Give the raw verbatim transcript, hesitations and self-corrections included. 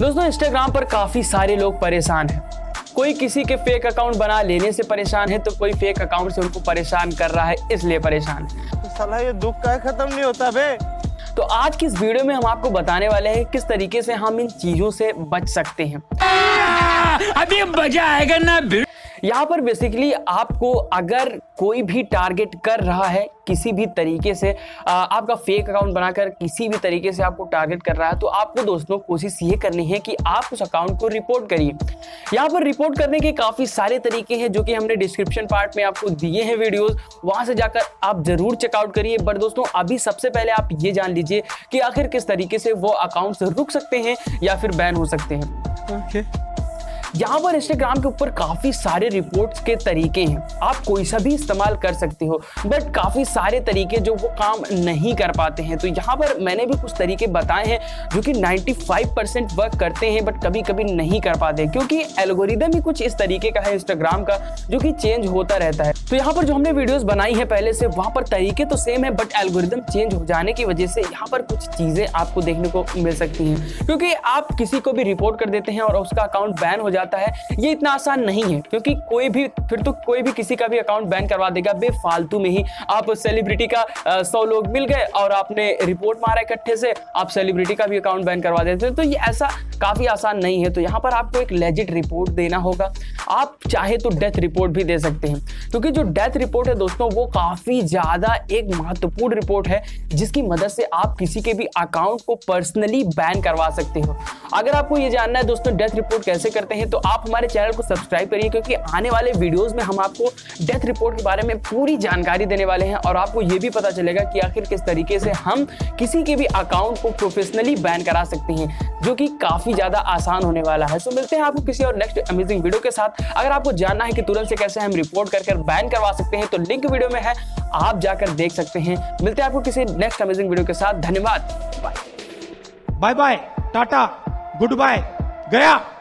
दोस्तों इंस्टाग्राम पर काफ़ी सारे लोग परेशान हैं। कोई किसी के फेक अकाउंट बना लेने से परेशान है तो कोई फेक अकाउंट से उनको परेशान कर रहा है, इसलिए परेशान है। तो साला ये दुख का खत्म नहीं होता बे। तो आज की इस वीडियो में हम आपको बताने वाले हैं किस तरीके से हम इन चीज़ों से बच सकते हैं। अभी मजा आएगा ना। यहाँ पर बेसिकली आपको अगर कोई भी टारगेट कर रहा है किसी भी तरीके से, आपका फेक अकाउंट बनाकर किसी भी तरीके से आपको टारगेट कर रहा है, तो आपको दोस्तों कोशिश ये करनी है कि आप उस अकाउंट को रिपोर्ट करिए। यहाँ पर रिपोर्ट करने के काफ़ी सारे तरीके हैं जो कि हमने डिस्क्रिप्शन पार्ट में आपको दिए हैं वीडियोज़, वहाँ से जाकर आप ज़रूर चेकआउट करिए। बट दोस्तों अभी सबसे पहले आप ये जान लीजिए कि आखिर किस तरीके से वो अकाउंट्स रुक सकते हैं या फिर बैन हो सकते हैं। Okay okay. यहाँ पर इंस्टाग्राम के ऊपर काफ़ी सारे रिपोर्ट्स के तरीके हैं, आप कोई सा भी इस्तेमाल कर सकते हो, बट काफ़ी सारे तरीके जो वो काम नहीं कर पाते हैं। तो यहाँ पर मैंने भी कुछ तरीके बताए हैं जो कि पचानवे परसेंट वर्क करते हैं बट कभी कभी नहीं कर पाते, क्योंकि एल्गोरिदम ही कुछ इस तरीके का है इंस्टाग्राम का जो कि चेंज होता रहता है। तो यहाँ पर जो हमने वीडियोज़ बनाई हैं पहले से, वहाँ पर तरीके तो सेम है बट एल्गोरिदम चेंज हो जाने की वजह से यहाँ पर कुछ चीज़ें आपको देखने को मिल सकती हैं, क्योंकि आप किसी को भी रिपोर्ट कर देते हैं और उसका अकाउंट बैन हो जाता है। ये इतना आसान नहीं है, क्योंकि कोई भी फिर तो कोई भी किसी का भी अकाउंट बैन करवा देगा बेफालतू में ही। आप सेलिब्रिटी का आ, सौ लोग मिल गए और आपने रिपोर्ट मारा इकट्ठे से, आप सेलिब्रिटी का भी अकाउंट बैन करवा देते हैं। तो ये ऐसा काफ़ी आसान नहीं है। तो यहाँ पर आपको एक लेजिट रिपोर्ट देना होगा। आप चाहे तो डेथ रिपोर्ट भी दे सकते हैं, क्योंकि जो डेथ रिपोर्ट है दोस्तों वो काफ़ी ज़्यादा एक महत्वपूर्ण रिपोर्ट है जिसकी मदद से आप किसी के भी अकाउंट को पर्सनली बैन करवा सकते हो। अगर आपको ये जानना है दोस्तों डेथ रिपोर्ट कैसे करते हैं, तो आप हमारे चैनल को सब्सक्राइब करिए, क्योंकि आने वाले वीडियोस में हम आपको डेथ रिपोर्ट के बारे में पूरी जानकारी देने वाले हैं और आपको ये भी पता चलेगा कि आखिर किस तरीके से हम किसी के भी अकाउंट को प्रोफेशनली बैन करा सकते हैं, जो कि काफ़ी ज़्यादा आसान होने वाला है। सो मिलते हैं आपको किसी और नेक्स्ट अमेजिंग वीडियो के साथ। अगर आपको जानना है कि तुरंत से कैसे हम रिपोर्ट कर कर बैन करवा सकते हैं, तो लिंक वीडियो में है, आप जाकर देख सकते हैं। मिलते हैं आपको किसी नेक्स्ट अमेजिंग वीडियो के साथ। धन्यवाद। Bye bye, Tata, goodbye, गया।